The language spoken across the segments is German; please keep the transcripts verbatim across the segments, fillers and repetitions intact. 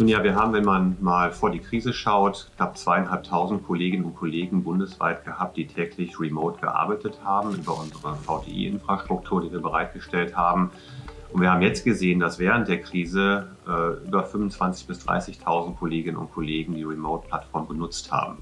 Nun ja, wir haben, wenn man mal vor die Krise schaut, knapp zweieinhalbtausend Kolleginnen und Kollegen bundesweit gehabt, die täglich remote gearbeitet haben über unsere V T I-Infrastruktur, die wir bereitgestellt haben. Und wir haben jetzt gesehen, dass während der Krise äh, über fünfundzwanzigtausend bis dreißigtausend Kolleginnen und Kollegen die Remote-Plattform benutzt haben.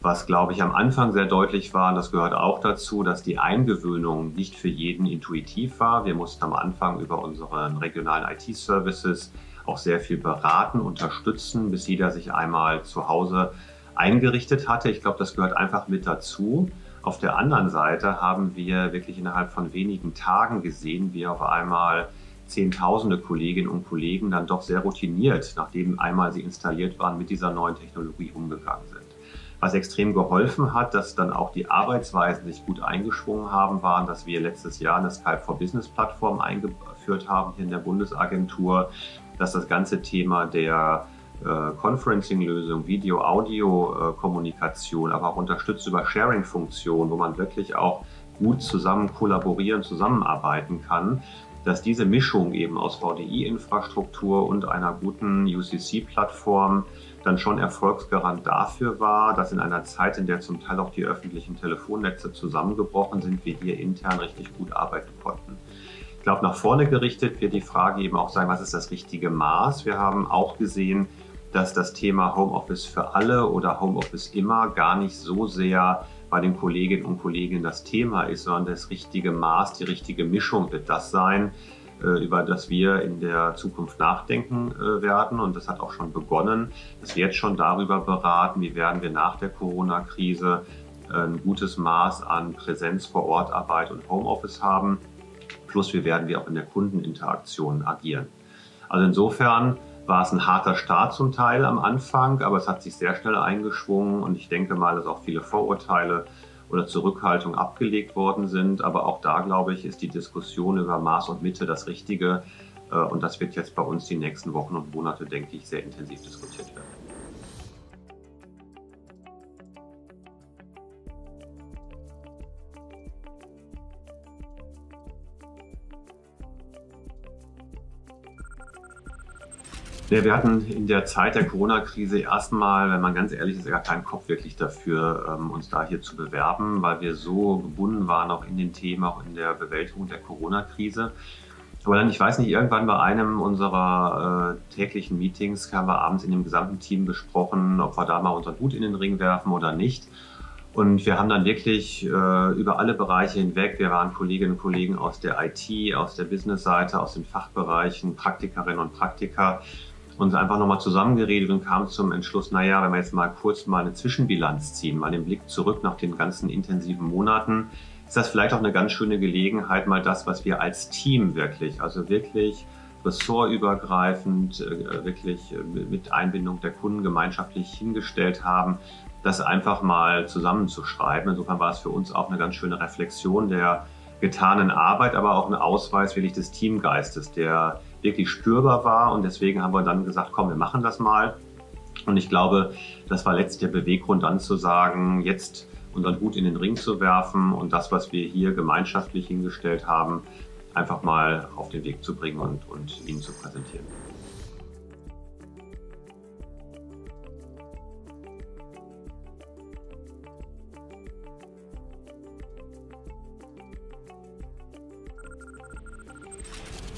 Was, glaube ich, am Anfang sehr deutlich war, und das gehört auch dazu, dass die Eingewöhnung nicht für jeden intuitiv war. Wir mussten am Anfang über unseren regionalen I T-Services auch sehr viel beraten, unterstützen, bis jeder sich einmal zu Hause eingerichtet hatte. Ich glaube, das gehört einfach mit dazu. Auf der anderen Seite haben wir wirklich innerhalb von wenigen Tagen gesehen, wie auf einmal Zehntausende Kolleginnen und Kollegen dann doch sehr routiniert, nachdem einmal sie installiert waren, mit dieser neuen Technologie umgegangen sind. Was extrem geholfen hat, dass dann auch die Arbeitsweisen sich gut eingeschwungen haben, waren, dass wir letztes Jahr eine Skype for Business Plattform eingeführt haben hier in der Bundesagentur, dass das ganze Thema der äh, Conferencing-Lösung, Video-Audio-Kommunikation, äh, aber auch unterstützt über Sharing-Funktionen, wo man wirklich auch gut zusammen kollaborieren, zusammenarbeiten kann, dass diese Mischung eben aus V D I-Infrastruktur und einer guten U C C-Plattform dann schon Erfolgsgarant dafür war, dass in einer Zeit, in der zum Teil auch die öffentlichen Telefonnetze zusammengebrochen sind, wir hier intern richtig gut arbeiten konnten. Ich glaube, nach vorne gerichtet wird die Frage eben auch sein, was ist das richtige Maß? Wir haben auch gesehen, dass das Thema Homeoffice für alle oder Homeoffice immer gar nicht so sehr bei den Kolleginnen und Kollegen das Thema ist, sondern das richtige Maß, die richtige Mischung wird das sein, über das wir in der Zukunft nachdenken werden. Und das hat auch schon begonnen, dass wir jetzt schon darüber beraten, wie werden wir nach der Corona-Krise ein gutes Maß an Präsenz vor Ort, Arbeit und Homeoffice haben. Plus, wie werden wir auch in der Kundeninteraktion agieren. Also insofern war es ein harter Start zum Teil am Anfang, aber es hat sich sehr schnell eingeschwungen und ich denke mal, dass auch viele Vorurteile oder Zurückhaltung abgelegt worden sind. Aber auch da, glaube ich, ist die Diskussion über Maß und Mitte das Richtige. Und das wird jetzt bei uns die nächsten Wochen und Monate, denke ich, sehr intensiv diskutiert werden. Ja, wir hatten in der Zeit der Corona-Krise erstmal, wenn man ganz ehrlich ist, gar keinen Kopf wirklich dafür, uns da hier zu bewerben, weil wir so gebunden waren auch in den Themen, auch in der Bewältigung der Corona-Krise. Aber dann, ich weiß nicht, irgendwann bei einem unserer äh, täglichen Meetings haben wir abends in dem gesamten Team besprochen, ob wir da mal unseren Hut in den Ring werfen oder nicht. Und wir haben dann wirklich äh, über alle Bereiche hinweg, wir waren Kolleginnen und Kollegen aus der I T, aus der Business-Seite, aus den Fachbereichen, Praktikerinnen und Praktiker, uns einfach nochmal zusammengeredet und kam zum Entschluss, naja, wenn wir jetzt mal kurz mal eine Zwischenbilanz ziehen, mal den Blick zurück nach den ganzen intensiven Monaten, ist das vielleicht auch eine ganz schöne Gelegenheit, mal das, was wir als Team wirklich, also wirklich ressortübergreifend, wirklich mit Einbindung der Kunden gemeinschaftlich hingestellt haben, das einfach mal zusammenzuschreiben. Insofern war es für uns auch eine ganz schöne Reflexion der getanen Arbeit, aber auch ein Ausweis wirklich des Teamgeistes, der wirklich spürbar war, und deswegen haben wir dann gesagt, komm, wir machen das mal. Und ich glaube, das war letztlich der Beweggrund dann zu sagen, jetzt unseren Hut in den Ring zu werfen und das, was wir hier gemeinschaftlich hingestellt haben, einfach mal auf den Weg zu bringen und, und Ihnen zu präsentieren.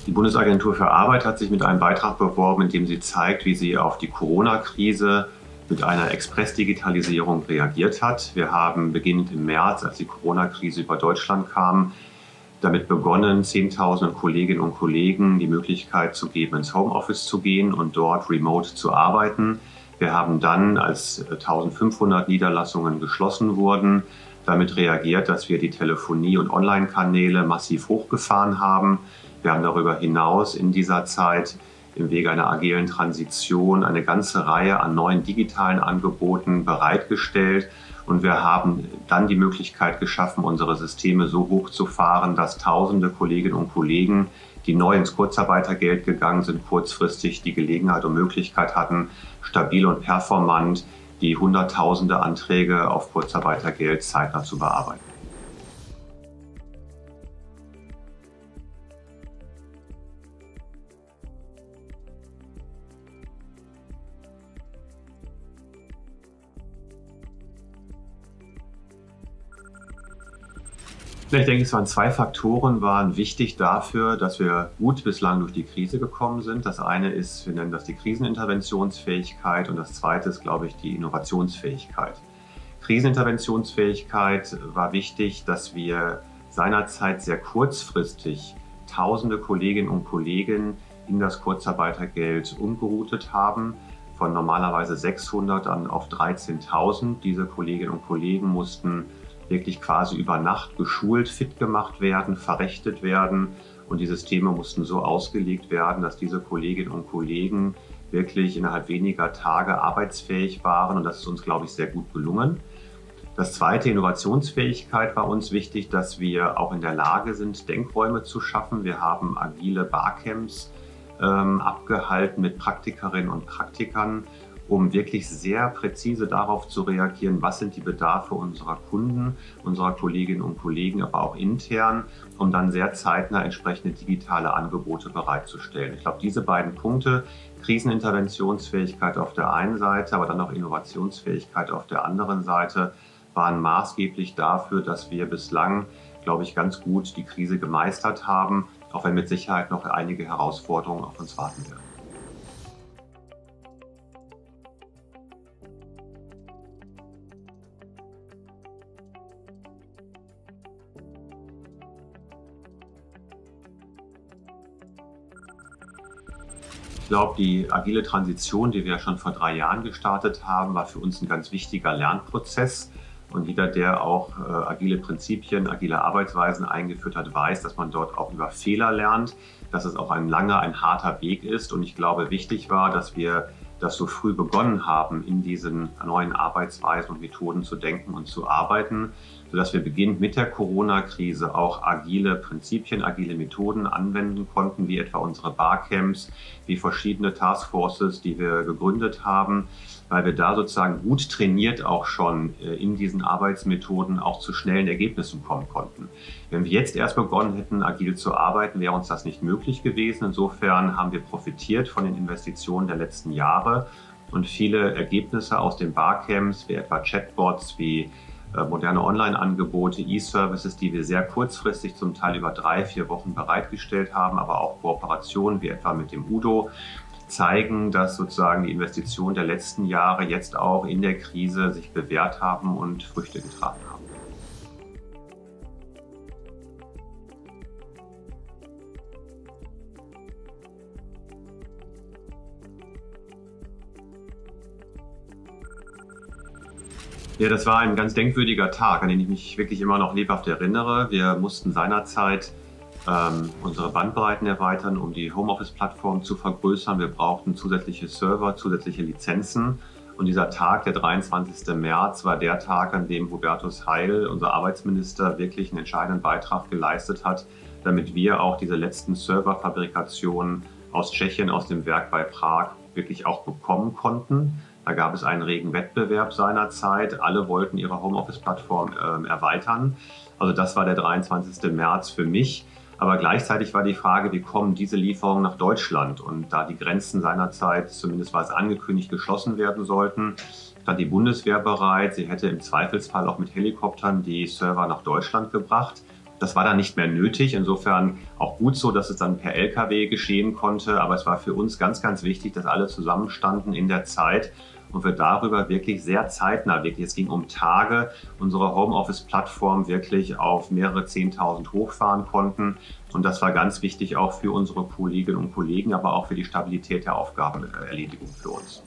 Die Bundesagentur für Arbeit hat sich mit einem Beitrag beworben, in dem sie zeigt, wie sie auf die Corona-Krise mit einer Express-Digitalisierung reagiert hat. Wir haben beginnend im März, als die Corona-Krise über Deutschland kam, damit begonnen, Zehntausenden Kolleginnen und Kollegen die Möglichkeit zu geben, ins Homeoffice zu gehen und dort remote zu arbeiten. Wir haben dann, als eintausendfünfhundert Niederlassungen geschlossen wurden, damit reagiert, dass wir die Telefonie- und Online-Kanäle massiv hochgefahren haben. Wir haben darüber hinaus in dieser Zeit im Wege einer agilen Transition eine ganze Reihe an neuen digitalen Angeboten bereitgestellt und wir haben dann die Möglichkeit geschaffen, unsere Systeme so hochzufahren, dass tausende Kolleginnen und Kollegen, die neu ins Kurzarbeitergeld gegangen sind, kurzfristig die Gelegenheit und Möglichkeit hatten, stabil und performant die hunderttausende Anträge auf Kurzarbeitergeld zeitnah zu bearbeiten. Ja, ich denke, es waren zwei Faktoren, waren wichtig dafür, dass wir gut bislang durch die Krise gekommen sind. Das eine ist, wir nennen das die Kriseninterventionsfähigkeit, und das zweite ist, glaube ich, die Innovationsfähigkeit. Kriseninterventionsfähigkeit war wichtig, dass wir seinerzeit sehr kurzfristig tausende Kolleginnen und Kollegen in das Kurzarbeitergeld umgeroutet haben, von normalerweise sechshundert dann auf dreizehntausend. Diese Kolleginnen und Kollegen mussten wirklich quasi über Nacht geschult, fit gemacht werden, verrechtet werden, und die Systeme mussten so ausgelegt werden, dass diese Kolleginnen und Kollegen wirklich innerhalb weniger Tage arbeitsfähig waren, und das ist uns, glaube ich, sehr gut gelungen. Das zweite, Innovationsfähigkeit, war uns wichtig, dass wir auch in der Lage sind, Denkräume zu schaffen. Wir haben agile Barcamps ähm, abgehalten mit Praktikerinnen und Praktikern, um wirklich sehr präzise darauf zu reagieren, was sind die Bedarfe unserer Kunden, unserer Kolleginnen und Kollegen, aber auch intern, um dann sehr zeitnah entsprechende digitale Angebote bereitzustellen. Ich glaube, diese beiden Punkte, Kriseninterventionsfähigkeit auf der einen Seite, aber dann auch Innovationsfähigkeit auf der anderen Seite, waren maßgeblich dafür, dass wir bislang, glaube ich, ganz gut die Krise gemeistert haben, auch wenn mit Sicherheit noch einige Herausforderungen auf uns warten werden. Ich glaube, die agile Transition, die wir schon vor drei Jahren gestartet haben, war für uns ein ganz wichtiger Lernprozess. Und jeder, der auch äh, agile Prinzipien, agile Arbeitsweisen eingeführt hat, weiß, dass man dort auch über Fehler lernt, dass es auch ein langer, ein harter Weg ist. Und ich glaube, wichtig war, dass wir das so früh begonnen haben, in diesen neuen Arbeitsweisen und Methoden zu denken und zu arbeiten, sodass wir beginnend mit der Corona-Krise auch agile Prinzipien, agile Methoden anwenden konnten, wie etwa unsere Barcamps, wie verschiedene Taskforces, die wir gegründet haben, weil wir da sozusagen gut trainiert auch schon in diesen Arbeitsmethoden auch zu schnellen Ergebnissen kommen konnten. Wenn wir jetzt erst begonnen hätten, agil zu arbeiten, wäre uns das nicht möglich gewesen. Insofern haben wir profitiert von den Investitionen der letzten Jahre, und viele Ergebnisse aus den Barcamps, wie etwa Chatbots, wie moderne Online-Angebote, E-Services, die wir sehr kurzfristig, zum Teil über drei, vier Wochen bereitgestellt haben, aber auch Kooperationen wie etwa mit dem Udo, zeigen, dass sozusagen die Investitionen der letzten Jahre jetzt auch in der Krise sich bewährt haben und Früchte getragen haben. Ja, das war ein ganz denkwürdiger Tag, an den ich mich wirklich immer noch lebhaft erinnere. Wir mussten seinerzeit ähm, unsere Bandbreiten erweitern, um die Homeoffice-Plattform zu vergrößern. Wir brauchten zusätzliche Server, zusätzliche Lizenzen. Und dieser Tag, der dreiundzwanzigste März, war der Tag, an dem Hubertus Heil, unser Arbeitsminister, wirklich einen entscheidenden Beitrag geleistet hat, damit wir auch diese letzten Serverfabrikationen aus Tschechien, aus dem Werk bei Prag, wirklich auch bekommen konnten. Da gab es einen regen Wettbewerb seinerzeit. Alle wollten ihre Homeoffice-Plattform ähm, erweitern. Also das war der dreiundzwanzigste März für mich. Aber gleichzeitig war die Frage, wie kommen diese Lieferungen nach Deutschland? Und da die Grenzen seinerzeit, zumindest war es angekündigt, geschlossen werden sollten, stand die Bundeswehr bereit. Sie hätte im Zweifelsfall auch mit Helikoptern die Server nach Deutschland gebracht. Das war dann nicht mehr nötig. Insofern auch gut so, dass es dann per L K W geschehen konnte. Aber es war für uns ganz, ganz wichtig, dass alle zusammenstanden in der Zeit, und wir darüber wirklich sehr zeitnah, wirklich, es ging um Tage, unsere Homeoffice-Plattform wirklich auf mehrere zehntausend hochfahren konnten. Und das war ganz wichtig auch für unsere Kolleginnen und Kollegen, aber auch für die Stabilität der Aufgabenerledigung für uns.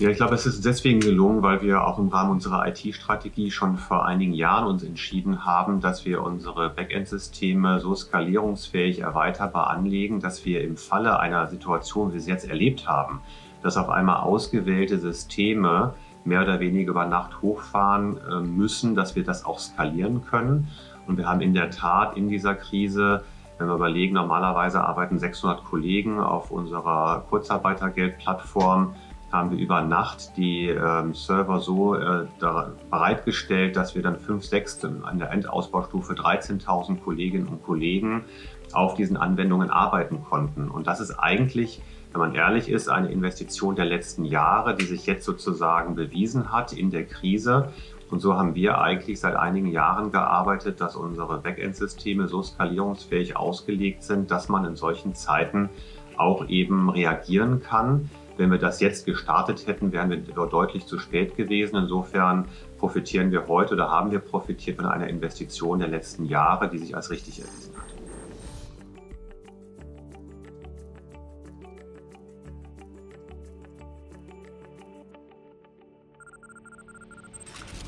Ja, ich glaube, es ist deswegen gelungen, weil wir auch im Rahmen unserer I T-Strategie schon vor einigen Jahren uns entschieden haben, dass wir unsere Backend-Systeme so skalierungsfähig erweiterbar anlegen, dass wir im Falle einer Situation, wie wir sie jetzt erlebt haben, dass auf einmal ausgewählte Systeme mehr oder weniger über Nacht hochfahren müssen, dass wir das auch skalieren können. Und wir haben in der Tat in dieser Krise, wenn wir überlegen, normalerweise arbeiten sechshundert Kollegen auf unserer Kurzarbeitergeld-Plattform, haben wir über Nacht die äh, Server so äh, da bereitgestellt, dass wir dann fünf, sechs an der Endausbaustufe dreizehntausend Kolleginnen und Kollegen auf diesen Anwendungen arbeiten konnten. Und das ist eigentlich wenn man ehrlich ist, eine Investition der letzten Jahre, die sich jetzt sozusagen bewiesen hat in der Krise. Und so haben wir eigentlich seit einigen Jahren gearbeitet, dass unsere Backend-Systeme so skalierungsfähig ausgelegt sind, dass man in solchen Zeiten auch eben reagieren kann. Wenn wir das jetzt gestartet hätten, wären wir deutlich zu spät gewesen. Insofern profitieren wir heute oder haben wir profitiert von einer Investition der letzten Jahre, die sich als richtig erwiesen hat.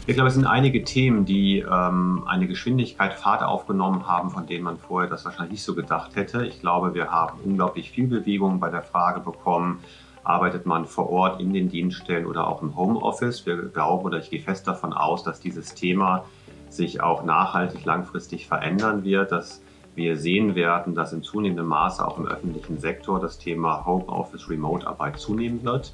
Ich glaube, es sind einige Themen, die ähm, eine Geschwindigkeit, Fahrt aufgenommen haben, von denen man vorher das wahrscheinlich nicht so gedacht hätte. Ich glaube, wir haben unglaublich viel Bewegung bei der Frage bekommen, arbeitet man vor Ort in den Dienststellen oder auch im Homeoffice. Wir glauben oder ich gehe fest davon aus, dass dieses Thema sich auch nachhaltig langfristig verändern wird, dass wir sehen werden, dass in zunehmendem Maße auch im öffentlichen Sektor das Thema Homeoffice, Remote-Arbeit zunehmen wird.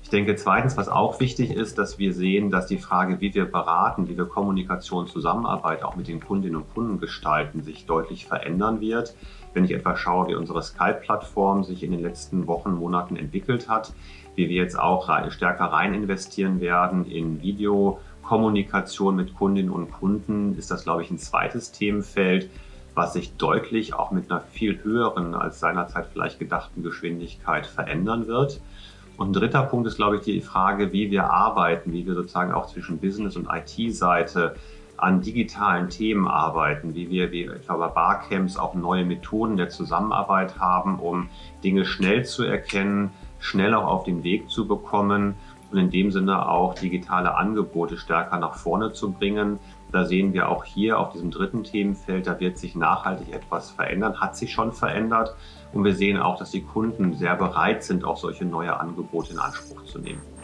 Ich denke zweitens, was auch wichtig ist, dass wir sehen, dass die Frage, wie wir beraten, wie wir Kommunikation, Zusammenarbeit auch mit den Kundinnen und Kunden gestalten, sich deutlich verändern wird. Wenn ich etwa schaue, wie unsere Skype-Plattform sich in den letzten Wochen, Monaten entwickelt hat, wie wir jetzt auch stärker rein investieren werden in Videokommunikation mit Kundinnen und Kunden, ist das, glaube ich, ein zweites Themenfeld, was sich deutlich auch mit einer viel höheren als seinerzeit vielleicht gedachten Geschwindigkeit verändern wird. Und ein dritter Punkt ist, glaube ich, die Frage, wie wir arbeiten, wie wir sozusagen auch zwischen Business- und I T-Seite an digitalen Themen arbeiten, wie wir wie etwa bei Barcamps auch neue Methoden der Zusammenarbeit haben, um Dinge schnell zu erkennen, schnell auch auf den Weg zu bekommen und in dem Sinne auch digitale Angebote stärker nach vorne zu bringen. Da sehen wir auch hier auf diesem dritten Themenfeld, da wird sich nachhaltig etwas verändern, hat sich schon verändert. Und wir sehen auch, dass die Kunden sehr bereit sind, auch solche neue Angebote in Anspruch zu nehmen.